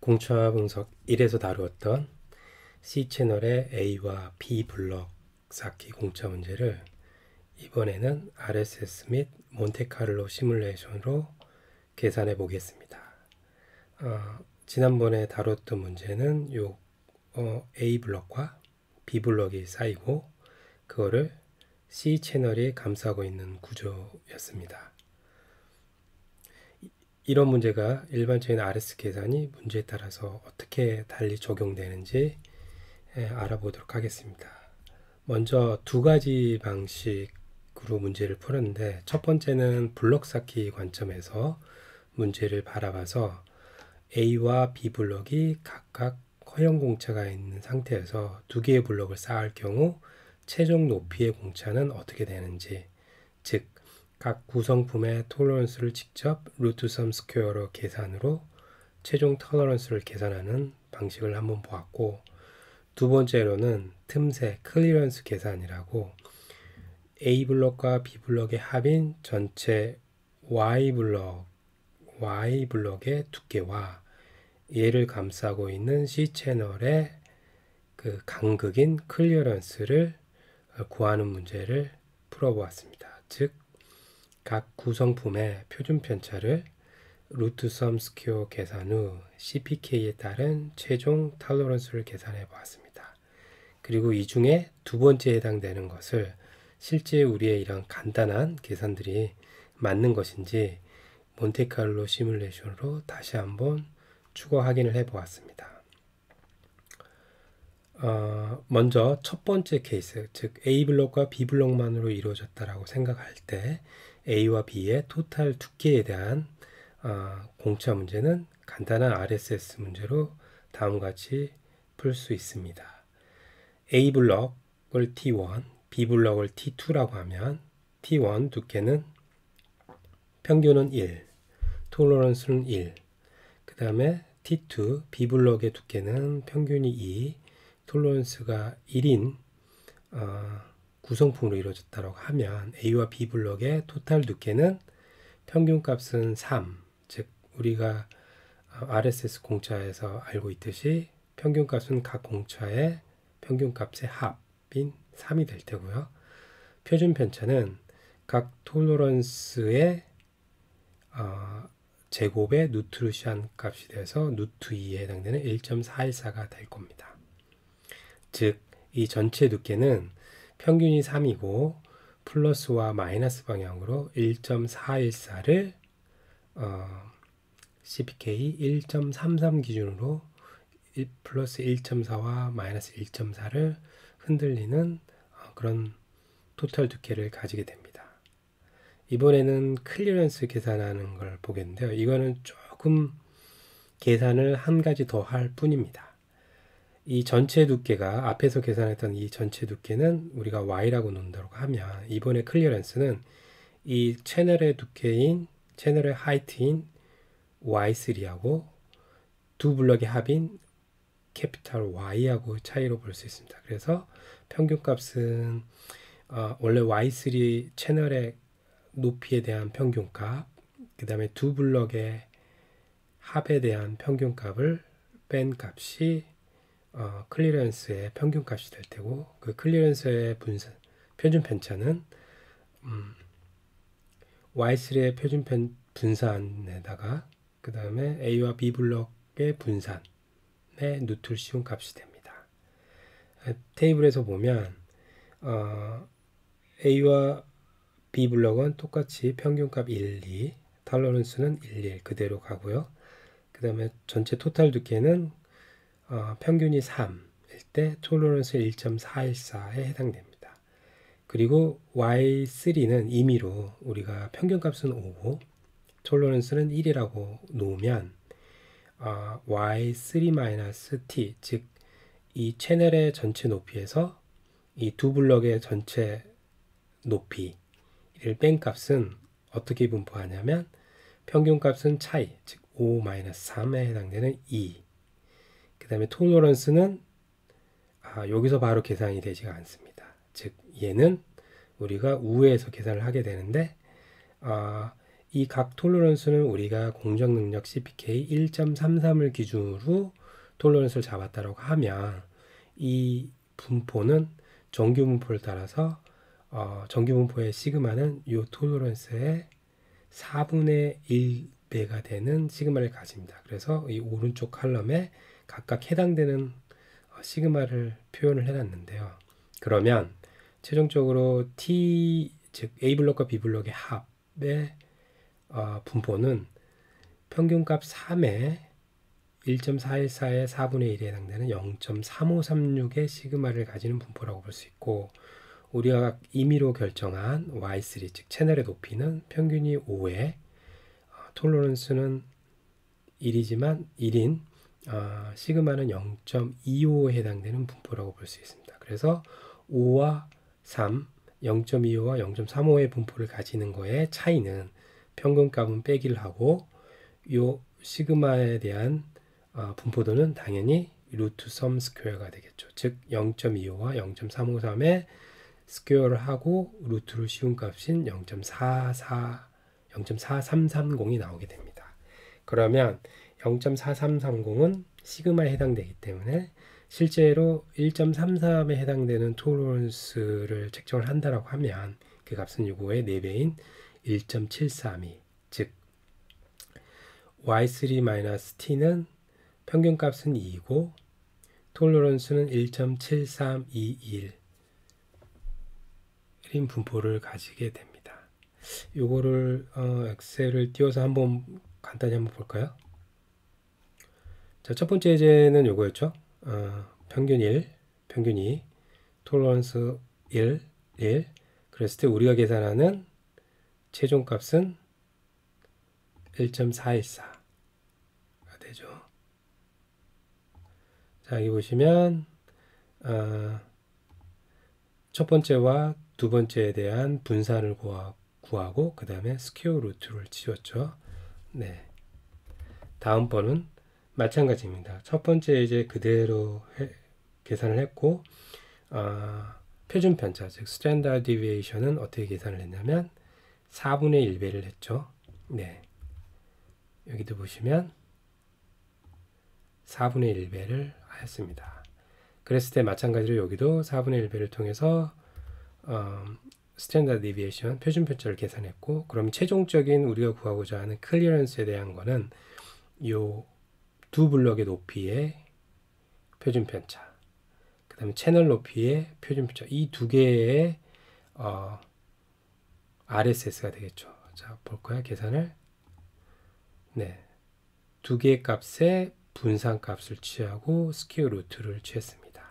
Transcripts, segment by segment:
공차분석 1에서 다루었던 C채널의 A와 B 블럭 쌓기 공차 문제를 이번에는 RSS 및 몬테카를로 시뮬레이션으로 계산해 보겠습니다. 지난번에 다뤘던 문제는 요 A 블럭과 B 블럭이 쌓이고 그거를 C 채널이 감싸고 있는 구조였습니다. 이런 문제가 일반적인 RS 계산이 문제에 따라서 어떻게 달리 적용되는지 알아보도록 하겠습니다. 먼저 두 가지 방식으로 문제를 풀었는데, 첫 번째는 블록 쌓기 관점에서 문제를 바라봐서 A와 B 블럭이 각각 허용 공차가 있는 상태에서 두 개의 블록을 쌓을 경우 최종 높이의 공차는 어떻게 되는지, 즉 각 구성품의 톨러런스를 직접 루트섬 스퀘어러 계산으로 최종 톨러런스를 계산하는 방식을 한번 보았고, 두 번째로는 틈새 클리어런스 계산이라고 A 블록과 B 블록의 합인 전체 Y 블록의 두께와 얘를 감싸고 있는 C 채널의 그 간극인 클리어런스를 구하는 문제를 풀어보았습니다. 즉 각 구성품의 표준 편차를 루트섬 스퀘어 계산 후 CPK에 따른 최종 톨러런스를 계산해 보았습니다. 그리고 이 중에 두 번째에 해당되는 것을 실제 우리의 이런 간단한 계산들이 맞는 것인지 몬테카를로 시뮬레이션으로 다시 한번 추가 확인을 해 보았습니다. 먼저 첫 번째 케이스, 즉 A 블록과 B 블록만으로 이루어졌다라고 생각할 때 A와 B의 토탈 두께에 대한 공차 문제는 간단한 RSS 문제로 다음과 같이 풀 수 있습니다. A 블록을 T1, B 블록을 T2라고 하면 T1 두께는 평균은 1, 톨러런스는 1, 그 다음에 T2, B 블록의 두께는 평균이 2, 톨러런스가 1인 구성품으로 이루어졌다고 하면 A와 B 블록의 토탈 두께는 평균값은 3, 즉 우리가 RSS 공차에서 알고 있듯이 평균값은 각 공차의 평균값의 합인 3이 될 테고요. 표준 편차는 각 톨러런스의 제곱의 누트루시안 값이 돼서 누트 2에 해당되는 1.414가 될 겁니다. 즉 이 전체 두께는 평균이 3이고 플러스와 마이너스 방향으로 1.414를 CPK 1.33 기준으로 플러스 1.4와 마이너스 1.4를 흔들리는 그런 토탈 두께를 가지게 됩니다. 이번에는 클리어런스 계산하는 걸 보겠는데요. 이거는 조금 계산을 한 가지 더 할 뿐입니다. 이 전체 두께가, 앞에서 계산했던 이 전체 두께는 우리가 Y라고 놓는다고 하면, 이번에 클리어런스는 이 채널의 두께인, 채널의 하이트인 Y3하고 두 블럭의 합인 캐피탈 Y하고 차이로 볼 수 있습니다. 그래서 평균값은 원래 Y3 채널의 높이에 대한 평균값, 그 다음에 두 블럭의 합에 대한 평균값을 뺀 값이 클리어런스의 평균값이 될 테고, 그 클리어런스의 표준 편차는 Y3의 표준 분산에다가 그 다음에 A와 B 블록의 분산의 누트루시온 값이 됩니다. 테이블에서 보면 A와 B 블록은 똑같이 평균값 1, 2, 톨러런스는 1, 1 그대로 가고요. 그 다음에 전체 토탈 두께는 평균이 3일 때 톨러런스 1.414에 해당됩니다. 그리고 Y3는 임의로 우리가 평균값은 5고 톨러런스는 1이라고 놓으면 Y3-T, 즉 이 채널의 전체 높이에서 이 두 블럭의 전체 높이를 뺀 값은 어떻게 분포하냐면 평균값은 차이, 즉 5-3에 해당되는 2, 그 다음에 톨러런스는 여기서 바로 계산이 되지가 않습니다. 즉 얘는 우리가 우회해서 계산을 하게 되는데 이 각 톨러런스는 우리가 공정능력 CPK 1.33을 기준으로 톨러런스를 잡았다고 하면 이 분포는 정규분포를 따라서 정규분포의 시그마는 이 톨러런스의 4분의 1배가 되는 시그마를 가집니다. 그래서 이 오른쪽 칼럼에 각각 해당되는 시그마를 표현을 해놨는데요. 그러면 최종적으로 T, 즉 A블록과 B블록의 합의 분포는 평균값 3에 1.414의 4분의 1에 해당되는 0.3536의 시그마를 가지는 분포라고 볼 수 있고, 우리가 임의로 결정한 Y3, 즉 채널의 높이는 평균이 5에 톨러런스는 1인 시그마는 0.25에 해당되는 분포라고 볼 수 있습니다. 그래서 5와 3, 0.25와 0.35의 분포를 가지는 거의 차이는 평균값은 빼기를 하고, 요 시그마에 대한 분포도는 당연히 루트 썸 스퀘어가 되겠죠. 즉 0.25와 0.353의 스퀘어를 하고 루트를 씌운 값인 0.4330이 나오게 됩니다. 그러면 0.4330은 시그마에 해당되기 때문에 실제로 1.33에 해당되는 톨러런스를 책정을 한다라고 하면 그 값은 요거의 4배인 1.732, 즉 Y3-T는 평균값은 2이고 톨러런스는 1.7321인 분포를 가지게 됩니다. 요거를 엑셀을 띄워서 한번 간단히 한번 볼까요? 자, 첫 번째 예제는 요거였죠. 평균 1, 평균 2, 톨러런스 1. 그랬을 때 우리가 계산하는 최종값은 1.414가 되죠. 자, 여기 보시면 첫 번째와 두 번째에 대한 분산을 구하고 그 다음에 스퀘어 루트를 치웠죠. 네, 다음 번은 마찬가지입니다. 첫 번째 이제 그대로 계산을 했고, 표준 편차, 즉 스탠다드 디비에이션은 어떻게 계산을 했냐면 4분의 1배를 했죠. 네, 여기도 보시면 4분의 1배를 하였습니다. 그랬을 때 마찬가지로 여기도 4분의 1배를 통해서 스탠다드 디비에이션, 표준 편차를 계산했고, 그럼 최종적인 우리가 구하고자 하는 클리어런스에 대한 거는 요 두 블록의 높이의 표준 편차, 그 다음에 채널 높이의 표준 편차, 이 두 개의 RSS가 되겠죠. 자, 볼까요? 계산을. 네, 두 개의 값의 분산 값을 취하고 스퀘어 루트를 취했습니다.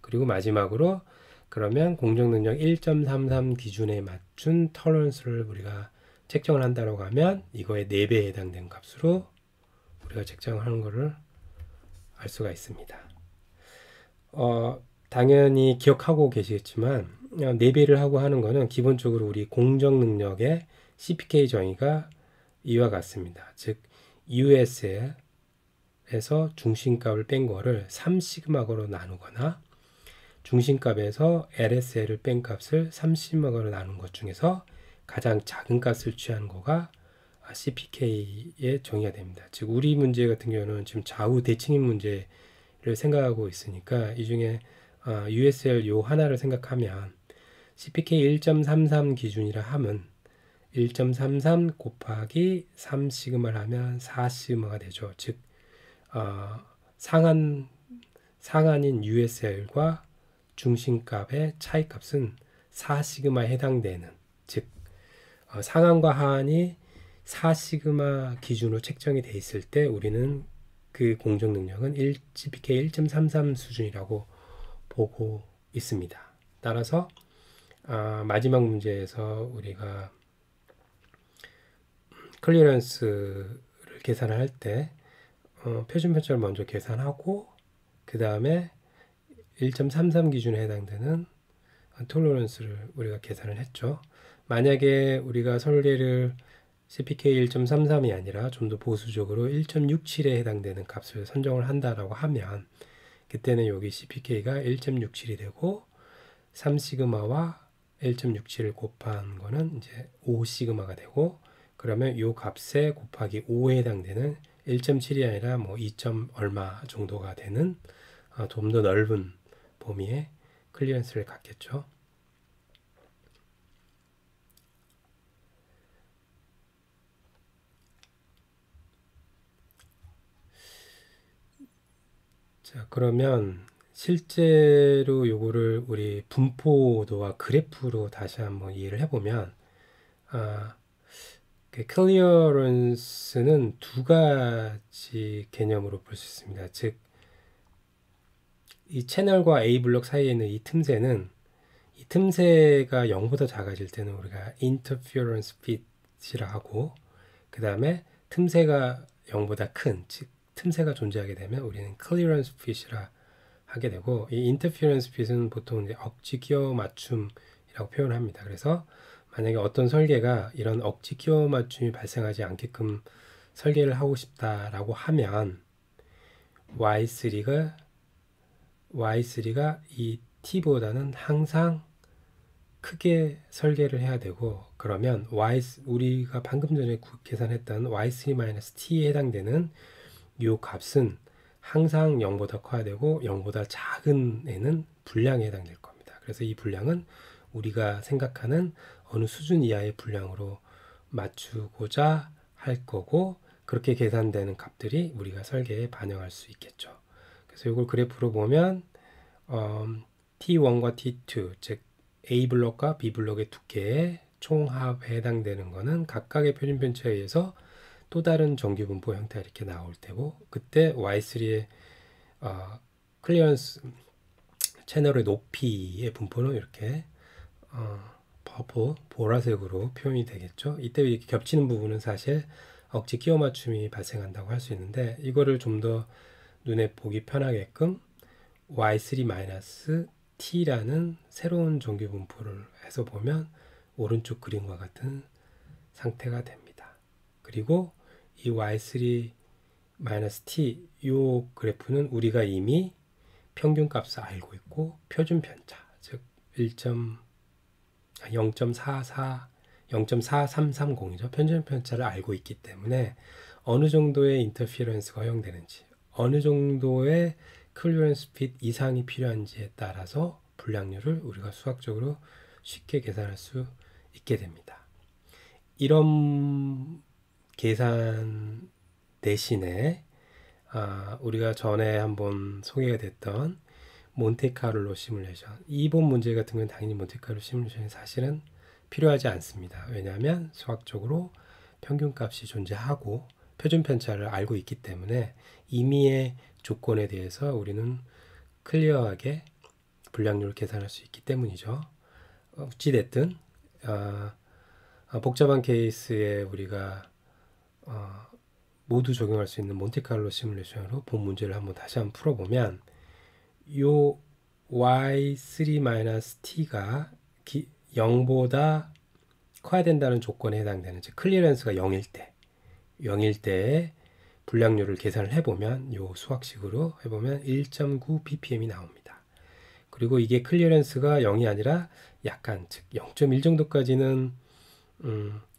그리고 마지막으로 그러면 공정능력 1.33 기준에 맞춘 톨러런스를 우리가 책정을 한다라고 하면 이거의 4배에 해당된 값으로 우리가 책정하는 것을 알 수가 있습니다. 당연히 기억하고 계시겠지만 4배를 하고 하는 것은 기본적으로 우리 공정능력의 CPK 정의가 이와 같습니다. 즉 USL에서 중심값을 뺀 거를 3시그마거로 나누거나 중심값에서 RSS를 뺀 값을 3시그마거로 나눈 것 중에서 가장 작은 값을 취한 거가 CPK의 정의가 됩니다. 즉 우리 문제 같은 경우는 지금 좌우 대칭인 문제를 생각하고 있으니까 이 중에 USL 요 하나를 생각하면 CPK 1.33 기준이라 함은 1.33 곱하기 3시그마를 하면 4시그마가 되죠. 즉 상한인 USL과 중심값의 차이값은 4시그마에 해당되는, 즉 상한과 하한이 4시그마 기준으로 책정이 돼 있을 때 우리는 그 공정능력은 CPK 1.33 수준이라고 보고 있습니다. 따라서 마지막 문제에서 우리가 클리어런스를 계산을 할 때 표준 편차를 먼저 계산하고 그 다음에 1.33 기준에 해당되는 톨러런스를 우리가 계산을 했죠. 만약에 우리가 설계를 CPK 1.33이 아니라 좀 더 보수적으로 1.67에 해당되는 값을 선정을 한다라고 하면 그때는 여기 CPK가 1.67이 되고 3시그마와 1.67을 곱한 거는 이제 5시그마가 되고, 그러면 이 값에 곱하기 5에 해당되는 1.7이 아니라 뭐 2. 얼마 정도가 되는 좀 더 넓은 범위의 클리어런스를 갖겠죠. 자, 그러면 실제로 요거를 우리 분포도와 그래프로 다시 한번 이해를 해보면, 클리어런스는 두 가지 개념으로 볼 수 있습니다. 즉, 이 채널과 A 블록 사이에 있는 이 틈새는, 이 틈새가 0보다 작아질 때는 우리가 interference fit이라 하고, 그 다음에 틈새가 0보다 큰, 즉 틈새가 존재하게 되면 우리는 clearance fit이라 하게 되고, 이 interference fit은 보통 이제 억지 끼워 맞춤이라고 표현합니다. 그래서 만약에 어떤 설계가 이런 억지 끼워 맞춤이 발생하지 않게끔 설계를 하고 싶다라고 하면 Y3가 이 T보다는 항상 크게 설계를 해야 되고, 그러면 우리가 방금 전에 계산했던 Y3-T에 해당되는 요 값은 항상 0보다 커야 되고 0보다 작은 애는 분량에 해당될 겁니다. 그래서 이 분량은 우리가 생각하는 어느 수준 이하의 분량으로 맞추고자 할 거고, 그렇게 계산되는 값들이 우리가 설계에 반영할 수 있겠죠. 그래서 이걸 그래프로 보면 T1과 T2, 즉 A 블록과 B 블록의 두께의 총합에 해당되는 거는 각각의 표준 변체에 의해서 또 다른 정규 분포 형태가 이렇게 나올 테고, 그때 Y3의 클리어런스 채널의 높이의 분포는 이렇게 보라색으로 표현이 되겠죠. 이때 이렇게 겹치는 부분은 사실 억지 끼워 맞춤이 발생한다고 할 수 있는데, 이거를 좀 더 눈에 보기 편하게끔 Y3-T라는 새로운 정규 분포를 해서 보면 오른쪽 그림과 같은 상태가 됩니다. 그리고 이 Y3-T 요 그래프는 우리가 이미 평균값을 알고 있고, 표준 편차, 즉 0.4330이죠. 표준 편차를 알고 있기 때문에 어느 정도의 인터피런스가 허용되는지, 어느 정도의 클리어런스 핏 이상이 필요한지에 따라서 분량률을 우리가 수학적으로 쉽게 계산할 수 있게 됩니다. 이런 계산 대신에 우리가 전에 한번 소개가 됐던 몬테카를로 시뮬레이션, 이번 문제 같은 경우는 당연히 몬테카를로 시뮬레이션이 사실은 필요하지 않습니다. 왜냐하면 수학적으로 평균값이 존재하고 표준 편차를 알고 있기 때문에 임의의 조건에 대해서 우리는 클리어하게 분량률을 계산할 수 있기 때문이죠. 어찌됐든 복잡한 케이스에 우리가 모두 적용할 수 있는 몬테카를로 시뮬레이션으로 본 문제를 한번 다시 한번 풀어보면, 요 y3-t가 0보다 커야 된다는 조건에 해당되는, 즉 클리어런스가 0일 때의 분량률을 계산을 해보면, 요 수학식으로 해보면 1.9 ppm이 나옵니다. 그리고 이게 클리어런스가 0이 아니라 약간, 즉 0.1 정도까지는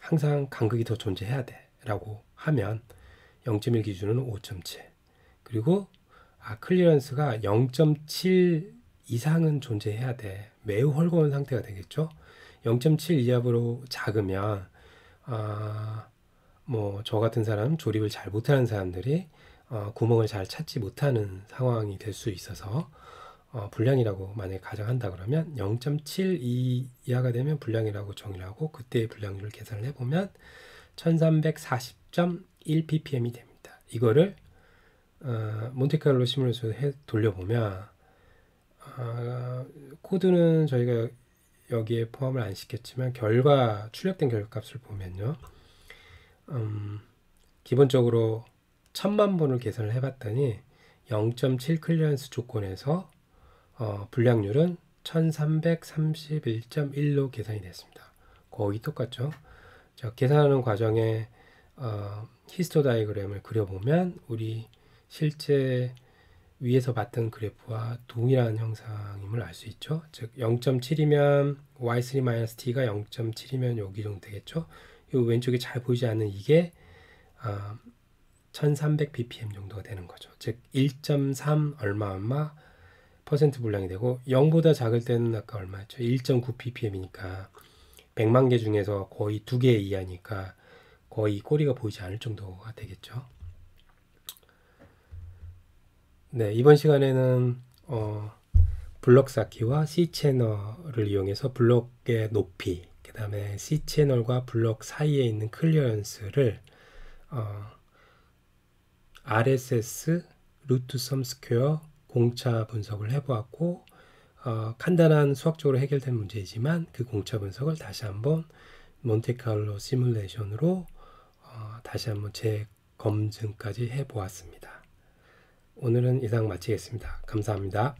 항상 간극이 더 존재해야 돼 라고 하면 0.1 기준은 5.7, 그리고 클리어런스가 0.7 이상은 존재해야 돼, 매우 헐거운 상태가 되겠죠. 0.7 이하로 작으면 뭐 저 같은 사람, 조립을 잘 못하는 사람들이 구멍을 잘 찾지 못하는 상황이 될 수 있어서 불량이라고 만약에 가정한다 그러면 0.7 이하가 되면 불량이라고 정의를 하고, 그때의 불량률을 계산을 해보면 1340.1 ppm이 됩니다. 이거를 몬테카를로 시뮬레이션을 돌려보면, 코드는 저희가 여기에 포함을 안 시켰지만 출력된 결과값을 보면요, 기본적으로 1000만 번을 계산을 해봤더니 0.7 클리어런스 조건에서 분량률은 1331.1로 계산이 됐습니다. 거의 똑같죠. 자, 계산하는 과정에 히스토 다이그램을 그려보면 우리 실제 위에서 봤던 그래프와 동일한 형상임을 알 수 있죠. 즉 0.7이면 Y3-T가 0.7이면 여기 정도 되겠죠. 이 왼쪽에 잘 보이지 않는 이게 1300 ppm 정도가 되는 거죠. 즉 1.3 얼마 퍼센트 분량이 되고 0보다 작을 때는 아까 얼마였죠? 1.9 ppm이니까 100만 개 중에서 거의 2개 이하니까 거의 꼬리가 보이지 않을 정도가 되겠죠. 네, 이번 시간에는 블럭 쌓기와 C채널을 이용해서 블럭의 높이, 그 다음에 C채널과 블럭 사이에 있는 클리어런스를 RSS, 루트 썸 스퀘어, 공차 분석을 해보았고 간단한 수학적으로 해결된 문제이지만 그 공차 분석을 다시 한번 몬테카를로 시뮬레이션으로 다시 한번 재검증까지 해보았습니다. 오늘은 이상 마치겠습니다. 감사합니다.